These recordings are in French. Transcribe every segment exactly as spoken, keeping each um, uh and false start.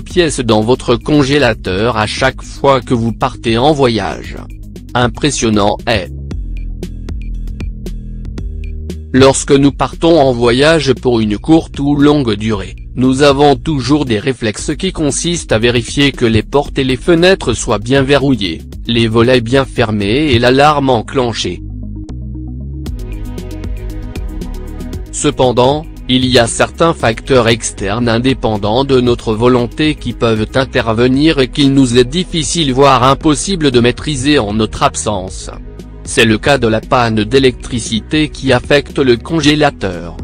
pièces dans votre congélateur à chaque fois que vous partez en voyage. Impressionnant est. Lorsque nous partons en voyage pour une courte ou longue durée, nous avons toujours des réflexes qui consistent à vérifier que les portes et les fenêtres soient bien verrouillées, les volets bien fermés et l'alarme enclenchée. Cependant, il y a certains facteurs externes indépendants de notre volonté qui peuvent intervenir et qu'il nous est difficile voire impossible de maîtriser en notre absence. C'est le cas de la panne d'électricité qui affecte le congélateur.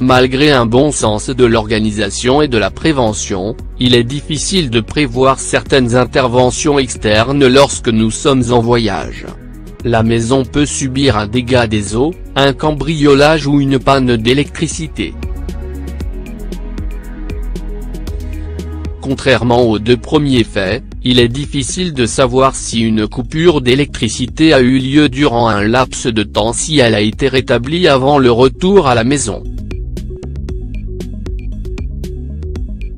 Malgré un bon sens de l'organisation et de la prévention, il est difficile de prévoir certaines interventions externes lorsque nous sommes en voyage. La maison peut subir un dégât des eaux, un cambriolage ou une panne d'électricité. Contrairement aux deux premiers faits, il est difficile de savoir si une coupure d'électricité a eu lieu durant un laps de temps si elle a été rétablie avant le retour à la maison.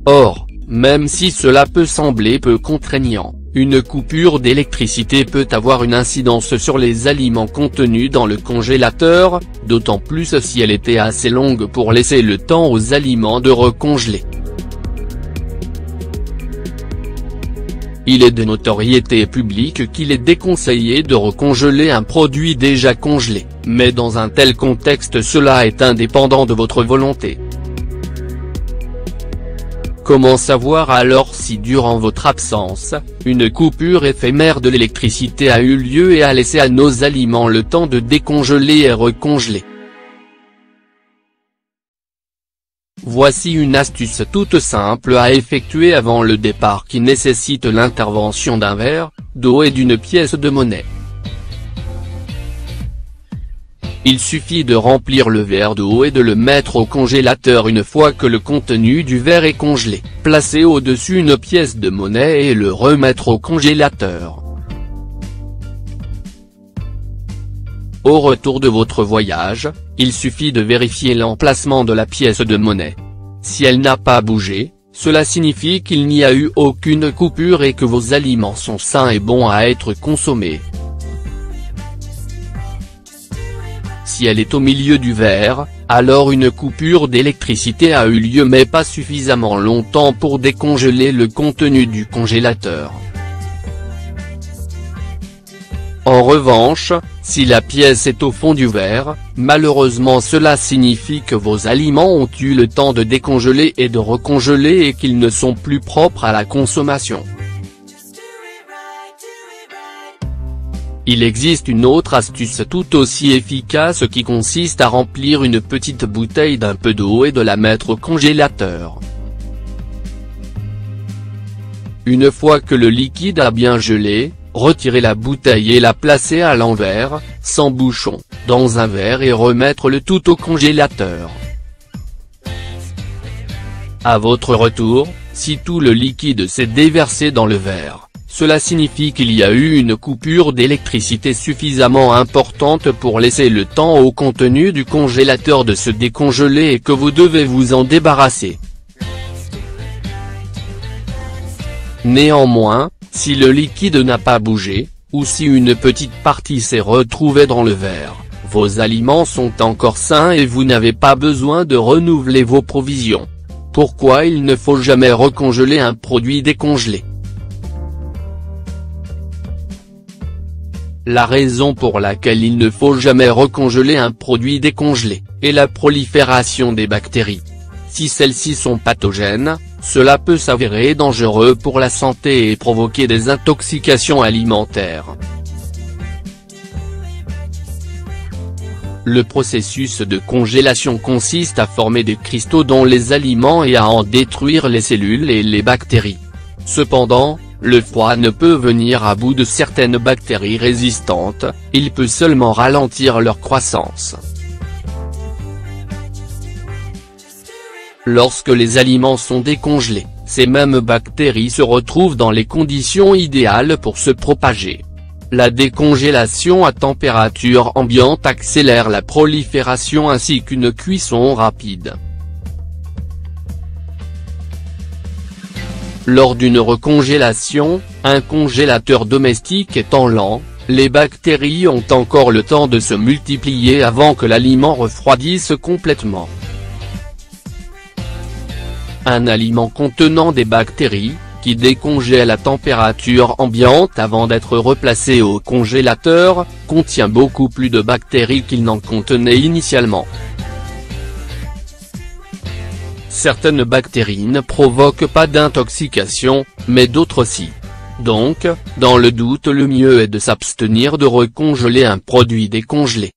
Or, même si cela peut sembler peu contraignant, une coupure d'électricité peut avoir une incidence sur les aliments contenus dans le congélateur, d'autant plus si elle était assez longue pour laisser le temps aux aliments de recongeler. Il est de notoriété publique qu'il est déconseillé de recongeler un produit déjà congelé, mais dans un tel contexte cela est indépendant de votre volonté. Comment savoir alors si durant votre absence, une coupure éphémère de l'électricité a eu lieu et a laissé à nos aliments le temps de décongeler et recongeler? Voici une astuce toute simple à effectuer avant le départ qui nécessite l'intervention d'un verre, d'eau et d'une pièce de monnaie. Il suffit de remplir le verre d'eau et de le mettre au congélateur une fois que le contenu du verre est congelé, placer au-dessus une pièce de monnaie et le remettre au congélateur. Au retour de votre voyage, il suffit de vérifier l'emplacement de la pièce de monnaie. Si elle n'a pas bougé, cela signifie qu'il n'y a eu aucune coupure et que vos aliments sont sains et bons à être consommés. Si elle est au milieu du verre, alors une coupure d'électricité a eu lieu mais pas suffisamment longtemps pour décongeler le contenu du congélateur. En revanche, si la pièce est au fond du verre, malheureusement cela signifie que vos aliments ont eu le temps de décongeler et de recongeler et qu'ils ne sont plus propres à la consommation. Il existe une autre astuce tout aussi efficace qui consiste à remplir une petite bouteille d'un peu d'eau et de la mettre au congélateur. Une fois que le liquide a bien gelé, retirez la bouteille et la placer à l'envers, sans bouchon, dans un verre et remettre le tout au congélateur. À votre retour, si tout le liquide s'est déversé dans le verre, cela signifie qu'il y a eu une coupure d'électricité suffisamment importante pour laisser le temps au contenu du congélateur de se décongeler et que vous devez vous en débarrasser. Néanmoins, si le liquide n'a pas bougé, ou si une petite partie s'est retrouvée dans le verre, vos aliments sont encore sains et vous n'avez pas besoin de renouveler vos provisions. Pourquoi il ne faut jamais recongeler un produit décongelé? La raison pour laquelle il ne faut jamais recongeler un produit décongelé, est la prolifération des bactéries. Si celles-ci sont pathogènes, cela peut s'avérer dangereux pour la santé et provoquer des intoxications alimentaires. Le processus de congélation consiste à former des cristaux dans les aliments et à en détruire les cellules et les bactéries. Cependant, le froid ne peut venir à bout de certaines bactéries résistantes, il peut seulement ralentir leur croissance. Lorsque les aliments sont décongelés, ces mêmes bactéries se retrouvent dans les conditions idéales pour se propager. La décongélation à température ambiante accélère la prolifération ainsi qu'une cuisson rapide. Lors d'une recongélation, un congélateur domestique étant lent, les bactéries ont encore le temps de se multiplier avant que l'aliment refroidisse complètement. Un aliment contenant des bactéries, qui décongèle à température ambiante avant d'être replacé au congélateur, contient beaucoup plus de bactéries qu'il n'en contenait initialement. Certaines bactéries ne provoquent pas d'intoxication, mais d'autres si. Donc, dans le doute, le mieux est de s'abstenir de recongeler un produit décongelé.